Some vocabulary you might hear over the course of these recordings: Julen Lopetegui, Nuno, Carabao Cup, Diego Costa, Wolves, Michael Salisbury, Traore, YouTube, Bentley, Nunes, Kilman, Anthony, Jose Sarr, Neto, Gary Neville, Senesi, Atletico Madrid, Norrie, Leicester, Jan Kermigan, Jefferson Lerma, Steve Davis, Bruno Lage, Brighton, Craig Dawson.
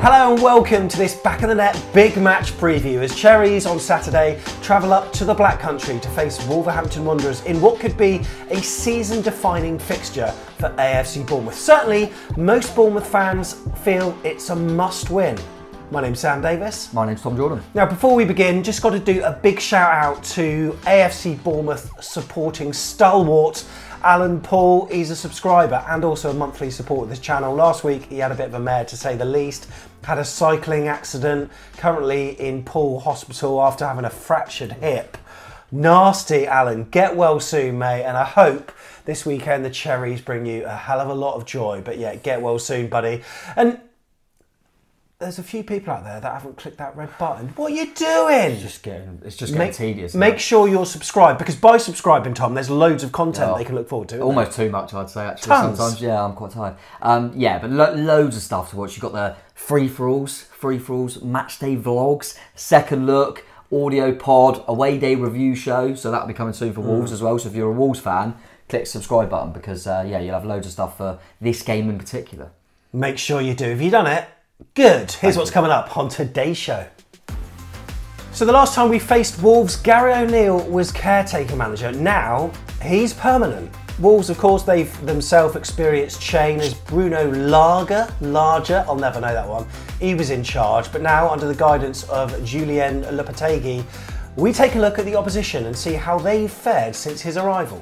Hello and welcome to this Back of the Net big match preview as Cherries on Saturday travel up to the Black Country to face Wolverhampton Wanderers in what could be a season-defining fixture for AFC Bournemouth. Certainly, most Bournemouth fans feel it's a must-win. My name's Sam Davis. My name's Tom Jordan. Now, before we begin, just got to do a big shout out to AFC Bournemouth supporting stalwart Alan Paul. He's a subscriber and also a monthly supporter of this channel. Last week, he had a bit of a mare, to say the least. Had a cycling accident, currently in Paul Hospital after having a fractured hip. Nasty, Alan. Get well soon, mate. And I hope this weekend the Cherries bring you a hell of a lot of joy. But yeah, get well soon, buddy. And there's a few people out there that haven't clicked that red button. What are you doing? It's just getting tedious. Make sure you're subscribed, because by subscribing, Tom, there's loads of content they can look forward to. Almost too much, I'd say, actually. Tons. Sometimes, yeah, I'm quite tired. Yeah, but loads of stuff to watch. You've got the free-for-alls, match day vlogs, second look, audio pod, away day review show. So that'll be coming soon for Wolves as well. So if you're a Wolves fan, click subscribe button, because yeah, you'll have loads of stuff for this game in particular. Make sure you do. Have you done it? Good. Here's what's coming up on today's show. So the last time we faced Wolves, Gary O'Neil was caretaker manager. Now, he's permanent. Wolves, of course, they've themselves experienced change as Bruno Lage, I'll never know that one, he was in charge. But now, under the guidance of Julen Lopetegui, we take a look at the opposition and see how they've fared since his arrival.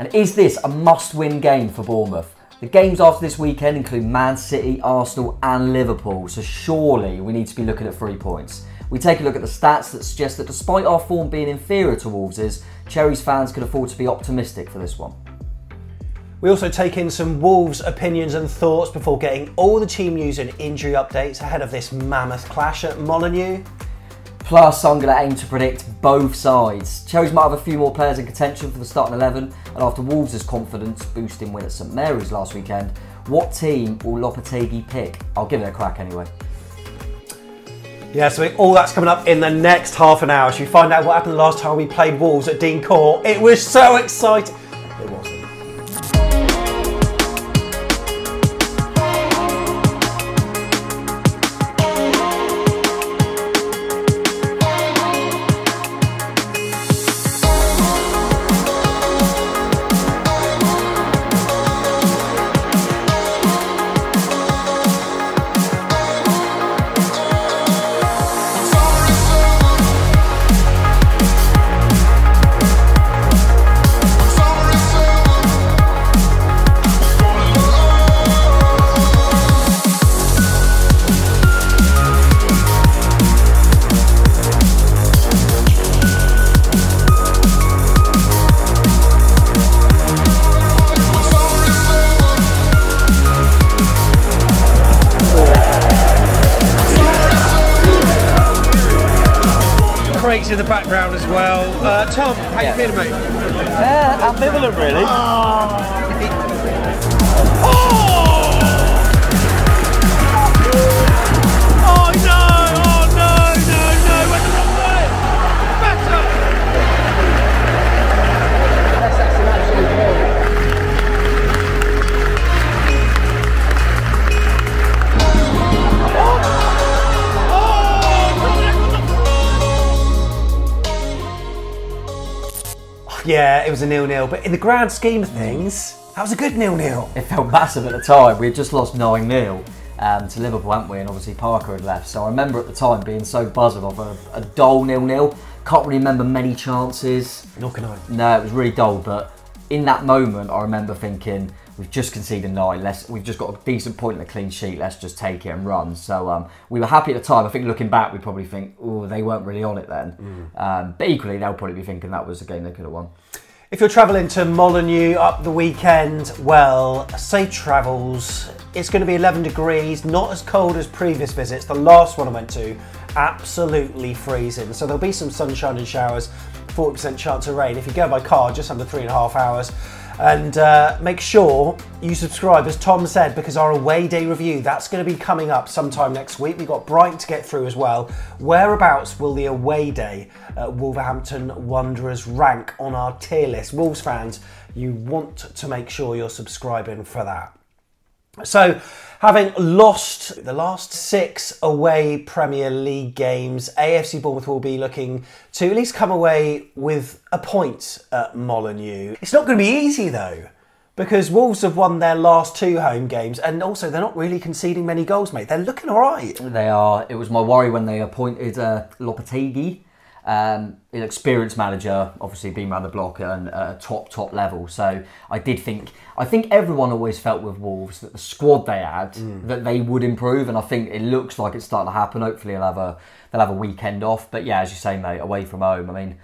And is this a must-win game for Bournemouth? The games after this weekend include Man City, Arsenal and Liverpool, so surely we need to be looking at 3 points. We take a look at the stats that suggest that despite our form being inferior to Wolves', Cherries fans can afford to be optimistic for this one. We also take in some Wolves opinions and thoughts before getting all the team news and injury updates ahead of this mammoth clash at Molineux. Plus, I'm going to aim to predict both sides. Cherries might have a few more players in contention for the starting 11, and after Wolves' confidence-boosting win at St Mary's last weekend, what team will Lopetegui pick? I'll give it a crack anyway. Yeah, so all that's coming up in the next half an hour. Should we find out what happened last time we played Wolves at Dean Court? It was so exciting. It wasn't. In the background as well. Tom, how you feeling, mate? Yeah, ambivalent, really. Oh! Oh no! Oh no! No! No! Went the wrong way. Better. That's an absolute goal. Oh! Yeah, it was a 0-0, but in the grand scheme of things, that was a good 0-0. It felt massive at the time. We had just lost 9-0 to Liverpool, hadn't we? And obviously Parker had left. So I remember at the time being so buzzing off a dull 0-0. Can't really remember many chances. Nor can I. No, it was really dull. But in that moment, I remember thinking, we've just conceded 9. We've just got a decent point and a clean sheet. Let's just take it and run. So we were happy at the time. I think looking back, we probably think, oh, they weren't really on it then. But equally, they'll probably be thinking that was a game they could have won. If you're travelling to Molineux up the weekend, well, safe travels. It's going to be 11 degrees, not as cold as previous visits. The last one I went to, absolutely freezing. So there'll be some sunshine and showers, 40% chance of rain. If you go by car, just under 3.5 hours. And make sure you subscribe, as Tom said, because our away day review, that's going to be coming up sometime next week. We've got Brighton to get through as well. Whereabouts will the away day at Wolverhampton Wanderers rank on our tier list? Wolves fans, you want to make sure you're subscribing for that. So, having lost the last 6 away Premier League games, AFC Bournemouth will be looking to at least come away with a point at Molineux. It's not going to be easy though, because Wolves have won their last 2 home games, and also they're not really conceding many goals, mate. They're looking all right. They are. It was my worry when they appointed Lopetegui, an experienced manager, obviously being around the block and top level. So I think everyone always felt with Wolves that the squad they had, that they would improve, and I think it looks like it's starting to happen. Hopefully they'll have a weekend off. But yeah, as you say, mate, away from home. I mean,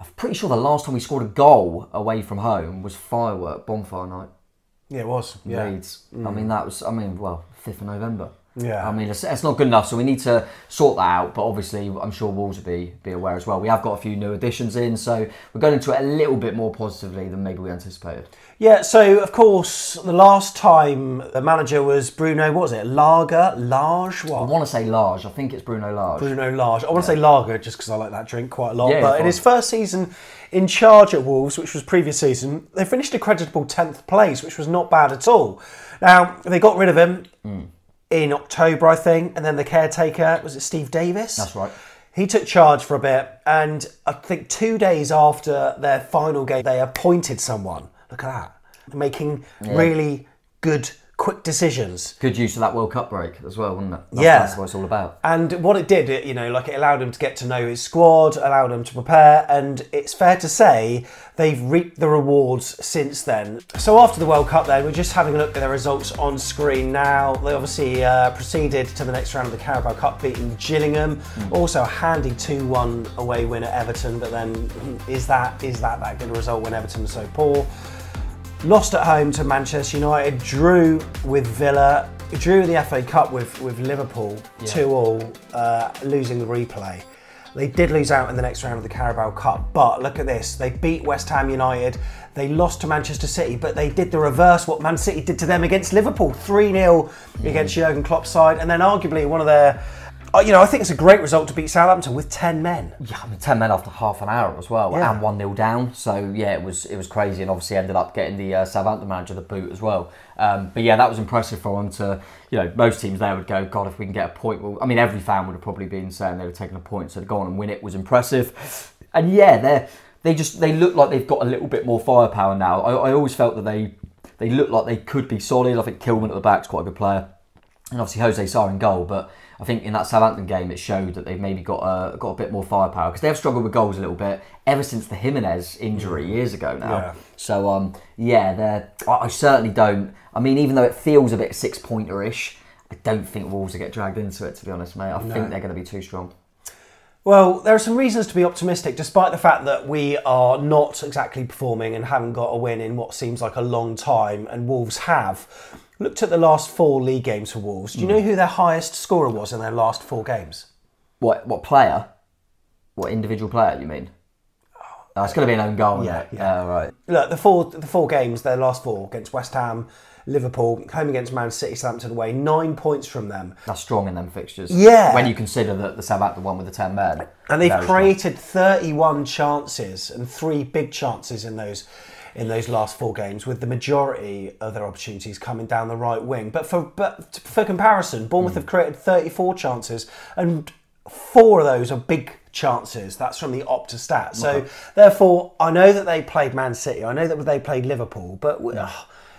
I'm pretty sure the last time we scored a goal away from home was bonfire night. Yeah, it was. Yeah. Leeds. I mean, that was, well, 5th of November. Yeah, I mean, it's not good enough, so we need to sort that out. But obviously, I'm sure Wolves will be aware as well. We have got a few new additions in, so we're going into it a little bit more positively than maybe we anticipated. Yeah, so of course, the last time the manager was Bruno, what was it? Lage? What? I want to say Lage. I think it's Bruno Lage. Bruno Lage. I want to say Lager just because I like that drink quite a lot. Yeah, but in his first season in charge at Wolves, which was previous season, they finished a creditable 10th place, which was not bad at all. Now, they got rid of him. In October, I think, and then the caretaker, was it Steve Davis? That's right. He took charge for a bit, and I think 2 days after their final game, they appointed someone. Look at that. Making really good, quick decisions. Good use of that World Cup break as well, wasn't it? That's what it's all about. And what it did, it allowed him to get to know his squad, allowed him to prepare, and it's fair to say they've reaped the rewards since then. So after the World Cup then, we're just having a look at their results on screen now. They obviously proceeded to the next round of the Carabao Cup, beating Gillingham. Also a handy 2-1 away win at Everton, but then is that good a result when Everton was so poor? Lost at home to Manchester United, drew with Villa, drew the FA Cup with Liverpool, 2-2, losing the replay. They did lose out in the next round of the Carabao Cup, but look at this. They beat West Ham United, they lost to Manchester City, but they did the reverse what Man City did to them against Liverpool, 3-0 against Jurgen Klopp's side, and then arguably one of their... I think it's a great result to beat Southampton with 10 men. Yeah, I mean, 10 men after half an hour as well, and 1-0 down. So, yeah, it was crazy, and obviously ended up getting the Southampton manager the boot as well. But, yeah, that was impressive for them to, most teams there would go, God, if we can get a point. Well, I mean, every fan would have probably been saying they were taking a point, so to go on and win it was impressive. And, yeah, they look like they've got a little bit more firepower now. I always felt that they look like they could be solid. I think Kilman at the back is quite a good player. And obviously Jose Sarr in goal, but I think in that Southampton game it showed that they've maybe got a bit more firepower, because they have struggled with goals a little bit ever since the Jimenez injury years ago now. Yeah. So I certainly don't. I mean, even though it feels a bit 6-pointer-ish, I don't think Wolves will get dragged into it, to be honest, mate. I think they're going to be too strong. Well, there are some reasons to be optimistic, despite the fact that we are not exactly performing and haven't got a win in what seems like a long time, and Wolves have. Looked at the last 4 league games for Wolves. Do you know who their highest scorer was in their last 4 games? What player? What individual player, you mean? Oh, it's going to be an own goal, isn't it? Yeah, right. Look, the four games, their last 4, against West Ham, Liverpool, home against Man City, Southampton away, 9 points from them. That's strong in them fixtures. Yeah. When you consider that the Southampton one with the 10 men. And they've created 31 chances and 3 big chances in those last 4 games, with the majority of their opportunities coming down the right wing. But for comparison, Bournemouth have created 34 chances, and 4 of those are big chances. That's from the Opta stat. So therefore, I know that they played Man City, I know that they played Liverpool, but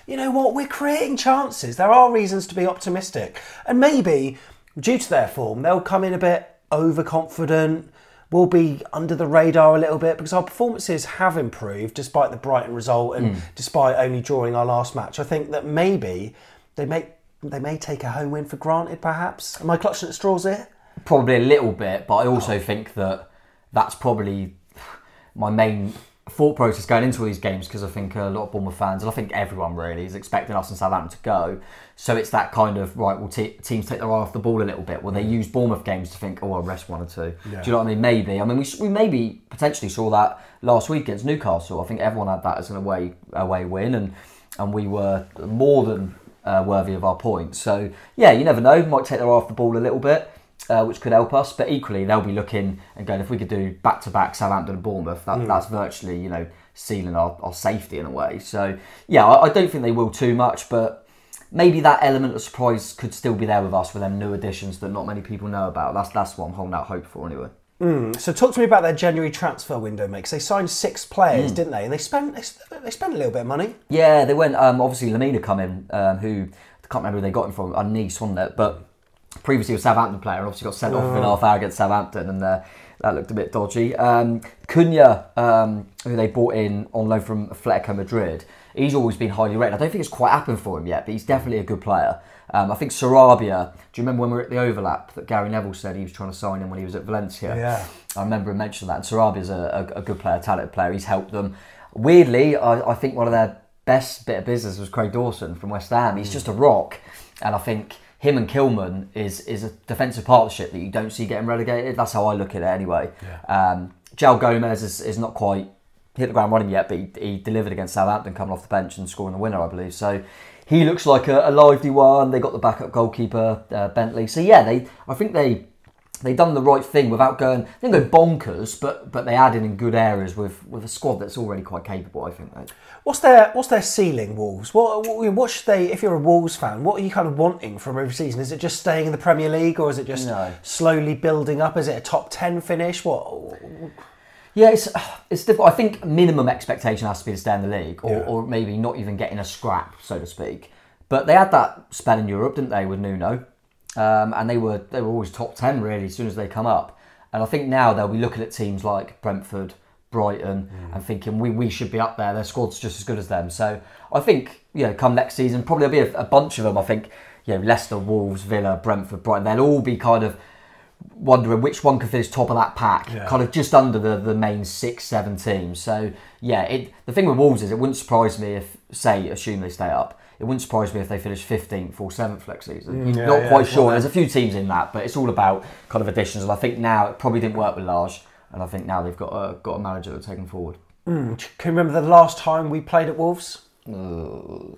you know what? We're creating chances. There are reasons to be optimistic. And maybe, due to their form, they'll come in a bit overconfident, will be under the radar a little bit, because our performances have improved despite the Brighton result and despite only drawing our last match. I think that maybe they may take a home win for granted, perhaps. Am I clutching at straws here? Probably a little bit, but I also think that's probably my main thought process going into all these games, because I think a lot of Bournemouth fans, and I think everyone really, is expecting us and Southampton to go. So it's that kind of, right, will teams take their eye off the ball a little bit? Will they use Bournemouth games to think, oh, I'll rest 1 or 2? Yeah. Do you know what I mean? Maybe. I mean, we maybe potentially saw that last week against Newcastle. I think everyone had that as an away win, and we were more than worthy of our points. So, yeah, you never know. Might take their eye off the ball a little bit, which could help us, but equally they'll be looking and going, if we could do back-to-back Southampton and Bournemouth, that's virtually sealing our safety in a way. So yeah, I don't think they will too much, but maybe that element of surprise could still be there with us with them new additions that not many people know about. That's what I'm holding out hope for anyway. So talk to me about their January transfer window, mate. Because they signed 6 players, didn't they? And they spent a little bit of money. Yeah, they went. Obviously, Lamina come in, who I can't remember who they got him from. Nice, wasn't it? But previously a Southampton player, and obviously got sent off in half hour against Southampton, and that looked a bit dodgy. Cunha, who they bought in on loan from Atletico Madrid, he's always been highly rated. I don't think it's quite happened for him yet, but he's definitely a good player. I think Sarabia, do you remember when we were at the Overlap that Gary Neville said he was trying to sign him when he was at Valencia? Yeah. I remember him mentioning that. And Sarabia's a good player, talented player. He's helped them. Weirdly, I think one of their best bit of business was Craig Dawson from West Ham. He's just a rock. And I think him and Kilman is a defensive partnership that you don't see getting relegated. That's how I look at it anyway. Yeah. João Gomes is not quite hit the ground running yet, but he delivered against Southampton coming off the bench and scoring the winner, I believe. So he looks like a lively one. They got the backup goalkeeper, Bentley. So yeah, I think they done the right thing without going, I think they're bonkers, but they added in good areas with a squad that's already quite capable, I think. Mate. What's their ceiling, Wolves? What should they, if you're a Wolves fan, what are you kind of wanting from every season? Is it just staying in the Premier League, or is it just slowly building up? Is it a top 10 finish? Yeah, it's difficult. I think minimum expectation has to be to stay in the league, or maybe not even getting a scrap, so to speak. But they had that spell in Europe, didn't they, with Nuno? And they were always top 10 really as soon as they come up. And I think now they'll be looking at teams like Brentford, Brighton, and thinking we should be up there. Their squad's just as good as them. So I think come next season probably there'll be a bunch of them. I think Leicester, Wolves, Villa, Brentford, Brighton. They'll all be kind of wondering which one could finish top of that pack, kind of just under the main 6-7 teams. So yeah, the thing with Wolves is it wouldn't surprise me if, say, assume they stay up, it wouldn't surprise me if they finish 15th or 7th next season. Not quite sure. There's a few teams in that, but it's all about kind of additions. And I think now it probably didn't work with Lage, and I think now they've got a manager that'll take them forward. Can you remember the last time we played at Wolves? Was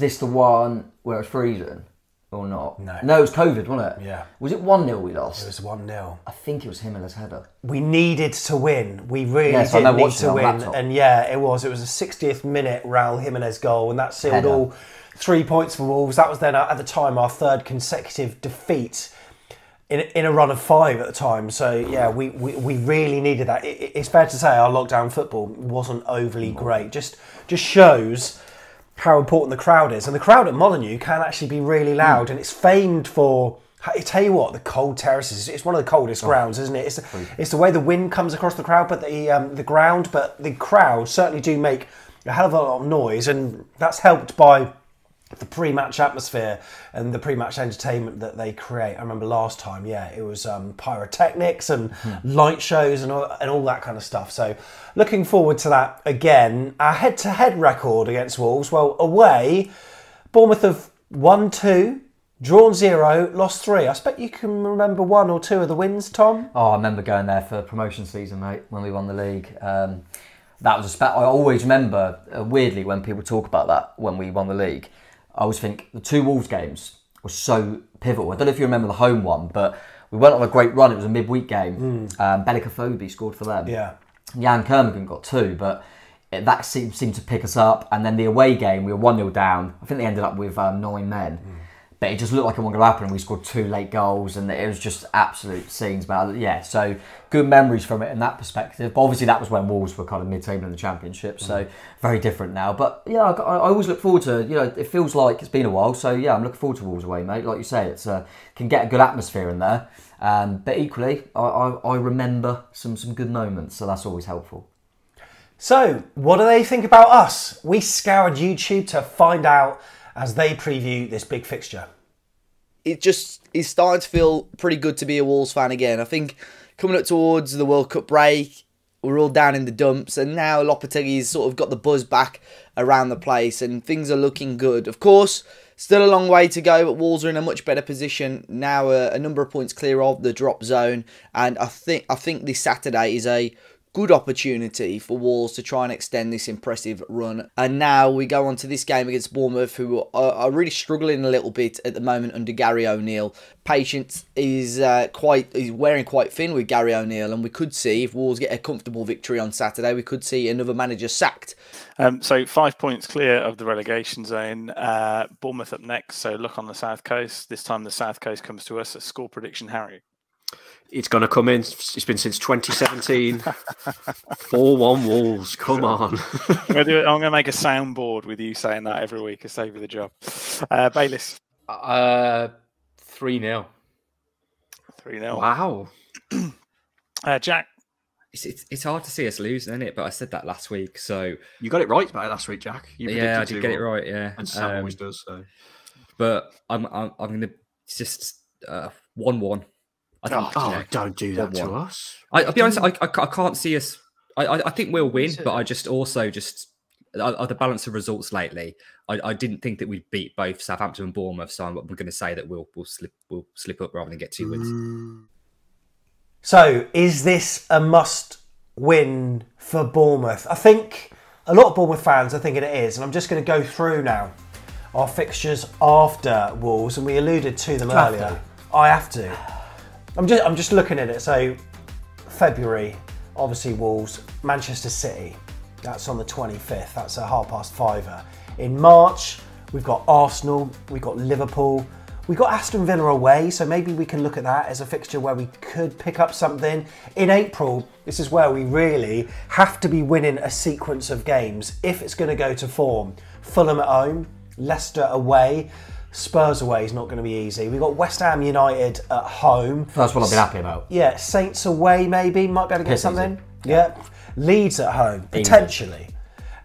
this the one where it was freezing? Or not? No, it was COVID, wasn't it? Yeah. Was it 1-0 we lost? It was 1-0. I think it was Jimenez header. We needed to win. We really did need to win. And yeah, it was a 60th minute Raul Jimenez goal, and that sealed all 3 points for Wolves. That was then, at the time, our third consecutive defeat in a run of 5 at the time. So yeah, we really needed that. It's fair to say our lockdown football wasn't overly great. Just shows how important the crowd is. And the crowd at Molineux can actually be really loud, and it's famed for, I tell you what, the cold terraces. It's one of the coldest grounds, isn't it? It's the way the wind comes across the crowd, but the ground, but the crowd certainly do make a hell of a lot of noise, and that's helped by the pre-match atmosphere and the pre-match entertainment that they create. I remember last time, it was pyrotechnics and light shows and all that kind of stuff. So looking forward to that again. Our head-to-head record against Wolves, well, away, Bournemouth have won 2, drawn 0, lost 3. I expect you can remember 1 or 2 of the wins, Tom? Oh, I remember going there for promotion season, mate, when we won the league. That was I always remember, weirdly, when people talk about that, when we won the league, I always think the 2 Wolves games were so pivotal. I don't know if you remember the home one, but we went on a great run. It was a midweek game. Bellicofobi scored for them. Yeah. Jan Kermigan got 2, but that seemed to pick us up. And then the away game, we were 1-0 down. I think they ended up with 9 men. But it just looked like it wasn't going to happen. We scored 2 late goals, and it was just absolute scenes. But yeah, so good memories from it in that perspective. But obviously that was when Wolves were kind of mid-table in the Championship, so very different now. But yeah, I always look forward to, it feels like it's been a while. So yeah, I'm looking forward to Wolves away, mate. Like you say, it's can get a good atmosphere in there. But equally, I remember some good moments, so that's always helpful. So what do they think about us? We scoured YouTube to find out as they preview this big fixture. It just is starting to feel pretty good to be a Wolves fan again. I think coming up towards the World Cup break, we're all down in the dumps, and now Lopetegui's sort of got the buzz back around the place, and things are looking good. Of course, still a long way to go, but Wolves are in a much better position now, a number of points clear of the drop zone, and I think this Saturday is a good opportunity for Wolves to try and extend this impressive run. And now we go on to this game against Bournemouth, who are really struggling a little bit at the moment under Gary O'Neil. Patience is wearing quite thin with Gary O'Neil, and we could see, if Wolves get a comfortable victory on Saturday, we could see another manager sacked. So 5 points clear of the relegation zone. Bournemouth up next, so look on the South Coast. This time the South Coast comes to us. A score prediction, Harry. It's going to come in. It's been since 2017. 4-1 Wolves. Come on. I'm going to make a soundboard with you saying that every week. I save you the job. Bayliss. 3-0. 3-0. Wow. Jack. It's hard to see us losing, isn't it? But I said that last week. So you got it right about it last week, Jack. You yeah, I did get it right. Yeah, and Sam always does. So, but I'm going to just 1-1. I think, don't do that to us. I'll be honest, I can't see us. I think we'll win, but I just also just the balance of results lately. I didn't think that we'd beat both Southampton and Bournemouth, so I'm going to say that we'll slip up rather than get 2 wins. So, is this a must-win for Bournemouth? I think a lot of Bournemouth fans are thinking it is, and I'm just going to go through now our fixtures after Wolves, and we alluded to them earlier. I have to. I'm just looking at it. So February, obviously Wolves, Manchester City. That's on the 25th. That's a 5:30. In March, we've got Arsenal. We've got Liverpool. We've got Aston Villa away. So maybe we can look at that as a fixture where we could pick up something. In April, this is where we really have to be winning a sequence of games if it's going to go to form. Fulham at home, Leicester away. Spurs away is not going to be easy. We've got West Ham United at home. That's what I've been happy about. Yeah, Saints away maybe. Might be able to get something. Yeah. Leeds at home, potentially.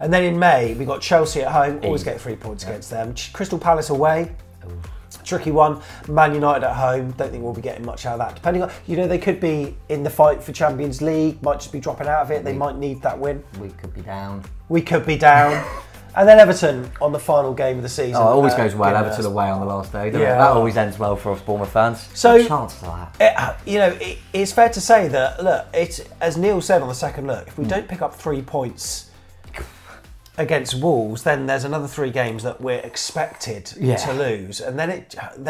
And then in May, we've got Chelsea at home. Always get 3 points against them. Crystal Palace away. Tricky one. Man United at home. Don't think we'll be getting much out of that. Depending on, you know, they could be in the fight for Champions League. Might just be dropping out of it. They might need that win. We could be down. We could be down. And then Everton on the final game of the season. Oh, it always goes well, Everton away on the last day, doesn't it? That always ends well for us Bournemouth fans. So, good chance for that. You know, it's fair to say that, look, it's, as Neil said on the second look, if we don't pick up 3 points against Wolves, then there's another 3 games that we're expected to lose. And then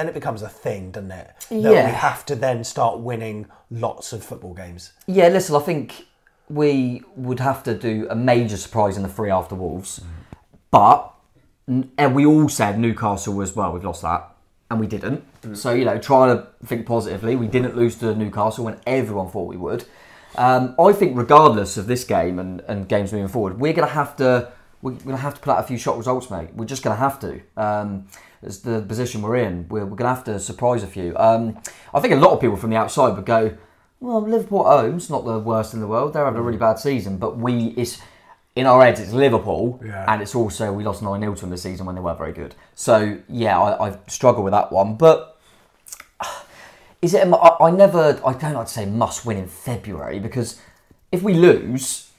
it becomes a thing, doesn't it? That we have to then start winning lots of football games. Yeah, listen, I think we would have to do a major surprise in the 3 after Wolves. But we all said Newcastle was, well, we've lost that. And we didn't. So, you know, trying to think positively, we didn't lose to Newcastle when everyone thought we would. I think regardless of this game and games moving forward, we're going to have to put out a few shot results, mate. We're just going to have to. It's the position we're in. We're going to have to surprise a few. I think a lot of people from the outside would go, well, Liverpool at home's not the worst in the world. They're having a really bad season. But in our heads, it's Liverpool, and it's also, we lost 9-0 to them this season when they weren't very good. So, yeah, I struggle with that one. But is it? I don't like to say must win in February, because if we lose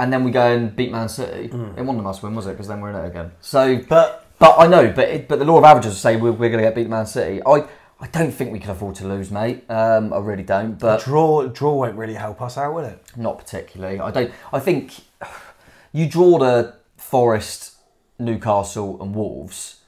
and then we go and beat Man City, it wasn't a must win, was it? Because then we're in it again. So, but I know, but the law of averages say we're going to get beat Man City. I don't think we can afford to lose, mate. I really don't. But draw won't really help us out, will it? Not particularly. I think. You draw to Forest, Newcastle and Wolves.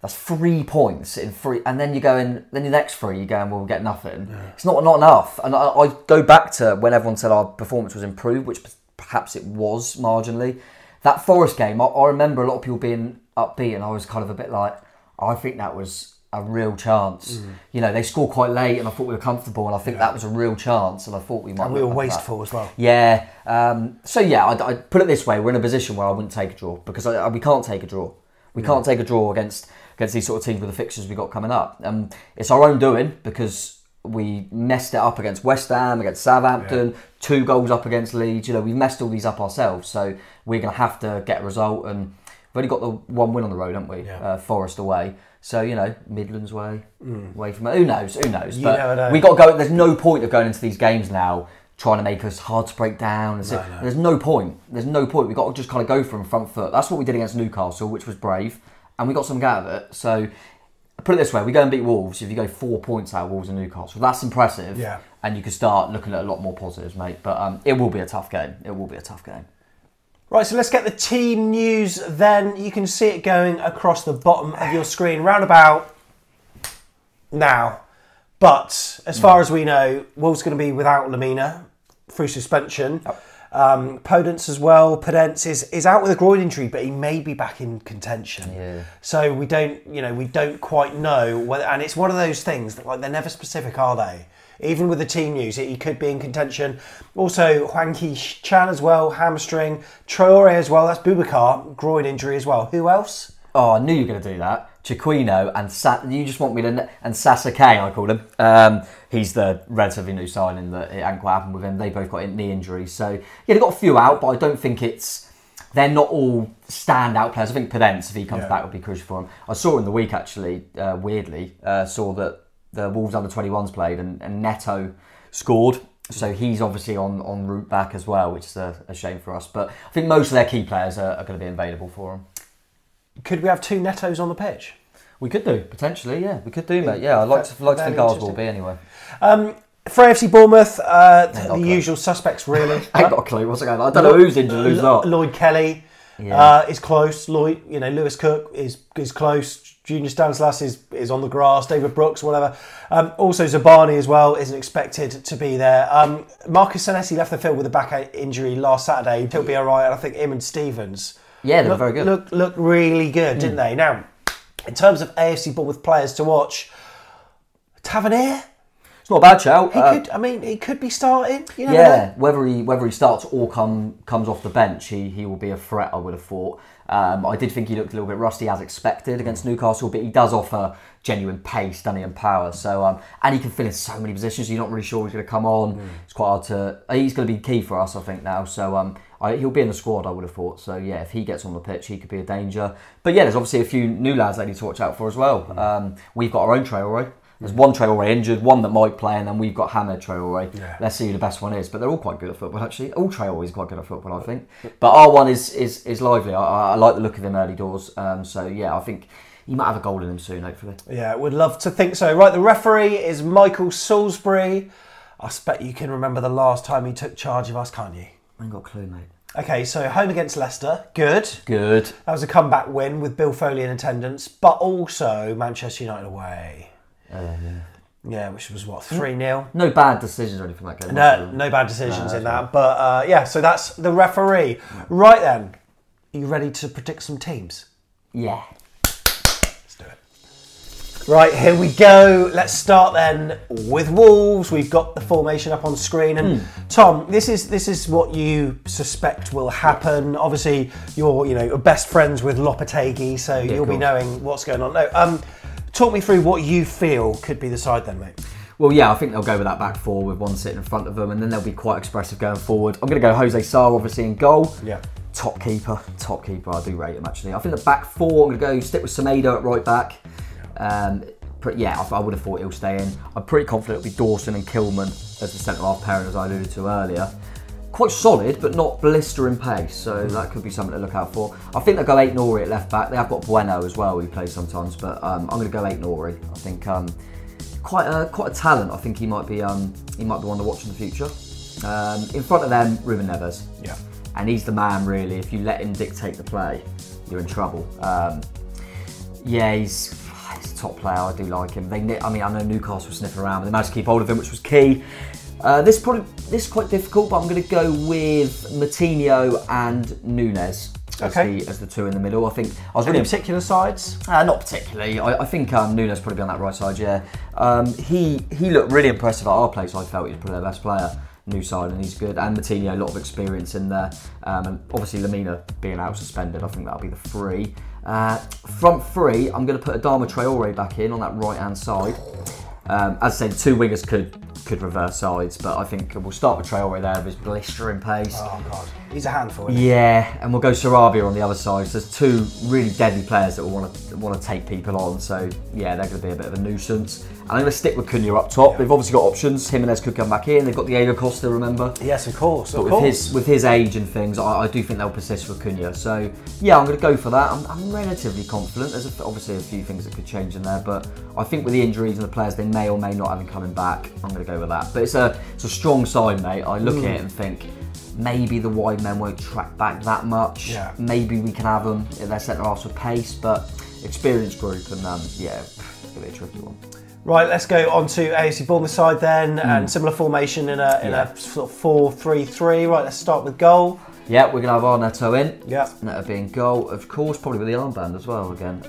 That's 3 points in 3, and then you go in. Then the next 3, you go and we'll get nothing. Yeah. It's not enough. And I go back to when everyone said our performance was improved, which perhaps it was marginally. That Forest game, I remember a lot of people being upbeat, and I was kind of a bit like, I think that was a real chance. You know, they scored quite late, and I thought we were comfortable, and I think that was a real chance, and I thought we might. And we were wasteful as well. Yeah. So yeah, I put it this way: we're in a position where I wouldn't take a draw, because we can't take a draw. We can't take a draw against these sort of teams with the fixtures we got coming up. It's our own doing, because we messed it up against West Ham, against Southampton, 2 goals up against Leeds. You know, we've messed all these up ourselves, so we're going to have to get a result, and we've only got the 1 win on the road, haven't we? Yeah. Forest away. So, you know, Midlands way, away from it. Who knows? Who knows? But we got to go. There's no point of going into these games now trying to make us hard to break down. No. There's no point. There's no point. We've got to just kind of go from front foot. That's what we did against Newcastle, which was brave, and we got something out of it. So, put it this way: we go and beat Wolves. If you go 4 points out of Wolves and Newcastle, that's impressive. Yeah. and you can start looking at a lot more positives, mate. But it will be a tough game. It will be a tough game. Right, so let's get the team news then. You can see it going across the bottom of your screen, roundabout now. But as far as we know, Wolves going to be without Lamina through suspension. Yep. Podence as well. Podence is out with a groin injury, but he may be back in contention. Yeah. So we don't, you know, we don't quite know whether, and it's one of those things that, like, they're never specific, are they? Even with the team news, he could be in contention. Also, Hwang Ki-chan as well, hamstring. Traore as well. That's Boubacar, groin injury as well. Who else? Oh, I knew you were going to do that. Chiquino and Sa, you just want me to, and Sasake, I call him. He's the relatively new signing that it hadn't quite happened with him. They both got knee injuries. So, yeah, they've got a few out, but I don't think it's, they're not all standout players. I think Podence, if he comes back, would be crucial for him. I saw in the week, actually, weirdly, saw that the Wolves under-21s played and Neto scored. So he's obviously on route back as well, which is a shame for us. But I think most of their key players are going to be available for him. Could we have two Netos on the pitch? We could do, potentially, yeah. We could do, mate. Yeah, I'd like to think ours will be, anyway. For AFC Bournemouth, the usual suspects, really. I ain't got a clue what's going on. I don't know who's injured, who's not. Lloyd Kelly is close. Lloyd, you know, Lewis Cook is close. Junior Stanislas is on the grass. David Brooks, whatever. Also, Zabani as well isn't expected to be there. Marcus Senesi left the field with a back injury last Saturday. He'll be all right, and I think him and Stevens... Yeah, they were very good. Looked really good, didn't they? Now, in terms of AFC Bournemouth players to watch, Tavernier? It's not a bad shout. He could be starting. You know, yeah, whether he starts or comes off the bench, he will be a threat, I would have thought. I did think he looked a little bit rusty, as expected, against Newcastle, but he does offer genuine pace, doesn't he, and power. So, and he can fill in so many positions. You're not really sure he's going to come on. It's quite hard to... He's going to be key for us, I think, now. So... he'll be in the squad, I would have thought. So, yeah, if he gets on the pitch, he could be a danger. But, yeah, there's obviously a few new lads they need to watch out for as well. We've got our own Traore. There's one Traore injured, one that might play, and then we've got Hamid Traore. Yeah. Let's see who the best one is. But they're all quite good at football, actually. All Traore is quite good at football, I think. But our one is lively. I like the look of him early doors. So, yeah, I think he might have a goal in him soon, hopefully. Yeah, would love to think so. Right, the referee is Michael Salisbury. I expect you can remember the last time he took charge of us, can't you? I ain't got a clue, mate. Okay, so home against Leicester. Good. That was a comeback win with Bill Foley in attendance, but also Manchester United away. Yeah, which was, what, 3-0? No bad decisions or anything like that. No bad decisions in that. But, yeah, so that's the referee. Right then, are you ready to predict some teams? Yeah. Let's do it. Right, here we go. Let's start then with Wolves. We've got the formation up on screen. And Tom, this is what you suspect will happen. Obviously, you're best friends with Lopetegui, so you'll be knowing what's going on. No, talk me through what you feel could be the side then, mate. Well, yeah, I think they'll go with that back four with one sitting in front of them, and then they'll be quite expressive going forward. I'm going to go Jose Sarr, obviously, in goal. Yeah. Top keeper. I do rate him, actually. I think the back four, I'm going to stick with Semedo at right back. I would have thought he'll stay in. I'm pretty confident it'll be Dawson and Kilman as the centre-half pairing, as I alluded to earlier. Quite solid, but not blistering pace, so that could be something to look out for. I think they'll go 8 Norrie at left back. They have got Bueno as well, who plays sometimes, but I'm going to go 8 Norrie. I think quite a talent. I think he might be one to watch in the future. In front of them, Ruben Neves. Yeah, and he's the man, really. If you let him dictate the play, you're in trouble. He's a top player. I do like him. I know Newcastle was sniffing around, but they managed to keep hold of him, which was key. This is quite difficult, but I'm going to go with Moutinho and Nunes as the two in the middle. I think I was really particular sides. Not particularly. I think Nunes probably be on that right side. Yeah, he looked really impressive at our place. I felt he was probably their best player. New side, and he's good. And Moutinho, a lot of experience in there. And obviously Lamina being out suspended, I think that'll be the three. Front three, I'm going to put Adama Traore back in on that right-hand side. As I said, two wingers could reverse sides, but I think we'll start with Traore there with his blistering pace. Oh, God. He's a handful, isn't he? Yeah, and we'll go Sarabia on the other side. So there's two really deadly players that will want to take people on. So, yeah, they're going to be a bit of a nuisance. And I'm going to stick with Cunha up top. Yeah. They've obviously got options. Jimenez could come back in. They've got Diego Costa, remember? Yes, of course. But with his age and things, I do think they'll persist with Cunha. So yeah, I'm going to go for that. I'm relatively confident. There's obviously a few things that could change in there, but I think with the injuries and the players they may or may not have him coming back, I'm going to go with that. But it's a strong side, mate. I look at it and think, maybe the wide men won't track back that much. Yeah. Maybe we can have them if they're centre-halves with pace, but experienced group and yeah, it'll be a tricky one. Right, let's go on to AFC Bournemouth side then, and similar formation in a sort of 4-3-3. Right, let's start with goal. Yeah, we're going to have our Neto in. Yeah. Neto being goal, of course, probably with the armband as well again.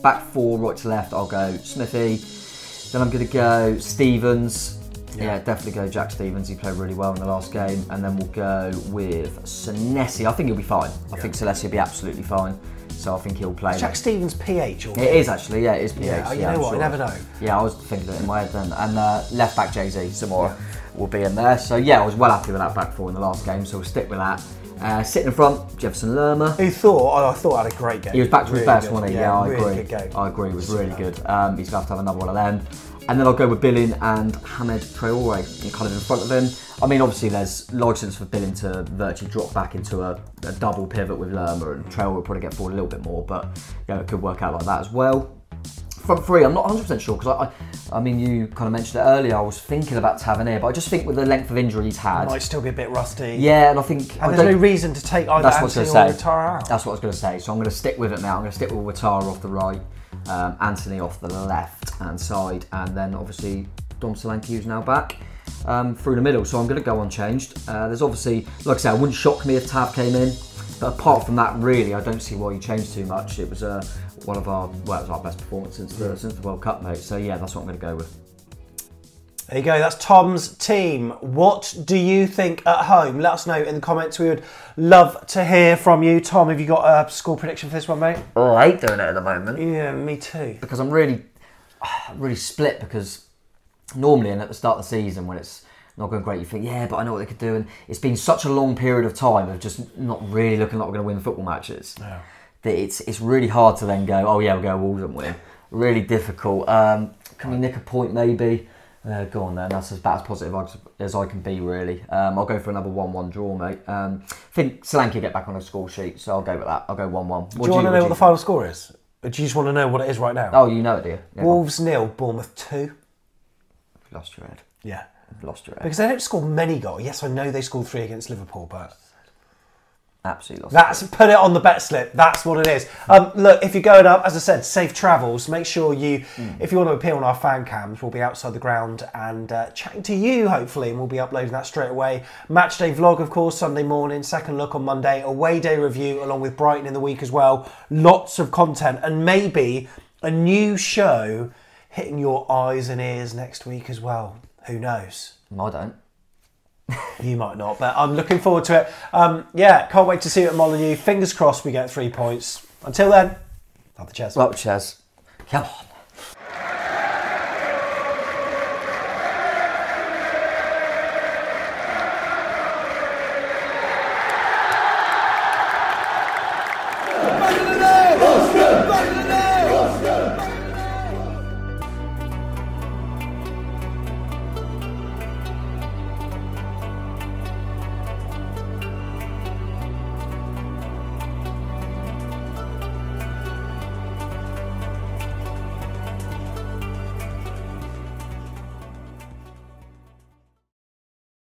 Back four, right to left, I'll go Smithy. Then I'm going to go Stevens. Yeah, definitely go Jack Stevens. He played really well in the last game. And then we'll go with Senesi. I think he'll be fine. I think Senesi will be absolutely fine. So I think he'll play. Is Jack Stevens PH? Or it is actually, yeah, it is PH. Yeah, you know what, you never know. Yeah, I was thinking it in my head then. And left back Jay-Z, Samora will be in there. So yeah, I was well happy with that back four in the last game, so we'll stick with that. Sitting in front, Jefferson Lerma. Who I thought had a great game. He was back to his best, wasn't he? Yeah, I agree. Good game. I agree, it was really good. He's going to have another one of them. And then I'll go with Billing and Hamed Traore kind of in front of him. I mean, obviously there's license for Billing to virtually drop back into a double pivot with Lerma, and Traore will probably get forward a little bit more, but you know, it could work out like that as well. Front three, I'm not 100% sure, because I mean, you kind of mentioned it earlier, I was thinking about Tavernier, but I just think with the length of injury he's had... It might still be a bit rusty. Yeah, and I think... And there's no reason to take either Anthony or Watara out. That's what I was going to say, so I'm going to stick with it now. I'm going to stick with Watara off the right, Anthony off the left-hand side, and then obviously Dom Solanke, who's now back, through the middle. So I'm going to go unchanged. There's obviously, like I said, it wouldn't shock me if Tav came in, but apart from that, really, I don't see why you changed too much. It was our best performance since the World Cup, mate. So yeah, that's what I'm going to go with. There you go, that's Tom's team. What do you think at home? Let us know in the comments. We would love to hear from you. Tom, have you got a score prediction for this one, mate? Oh, I hate doing it at the moment. Yeah, me too. Because I'm really split, because normally and at the start of the season when it's not going great, you think, yeah, but I know what they could do. And it's been such a long period of time of just not really looking like we're going to win football matches. Yeah. That it's really hard to then go, oh yeah, we'll go Wolves and win. Really difficult. Can we nick a point maybe? Go on then, that's as bad as positive as I can be, really. I'll go for another 1-1 draw, mate. I think Solanke get back on a score sheet, so I'll go with that. I'll go 1-1. Do you want to know what the final score is? Or do you just want to know what it is right now? Oh, you know it, do you? Yeah, Wolves 0, Bournemouth 2. You've lost your head. Yeah. You've lost your head. Because they don't score many goals. Yes, I know they scored 3 against Liverpool, but... Absolutely lost. That's it. Put it on the bet slip. That's what it is. Look, if you're going up, as I said, safe travels. Make sure you, if you want to appear on our fan cams, we'll be outside the ground and chatting to you, hopefully, and we'll be uploading that straight away. Match day vlog, of course, Sunday morning. Second look on Monday. Away day review, along with Brighton in the week as well. Lots of content and maybe a new show hitting your eyes and ears next week as well. Who knows? I don't. You might not, but I'm looking forward to it. Yeah, can't wait to see you at Molineux. Fingers crossed we get 3 points. Until then, have the chairs. Well, chairs. Come on.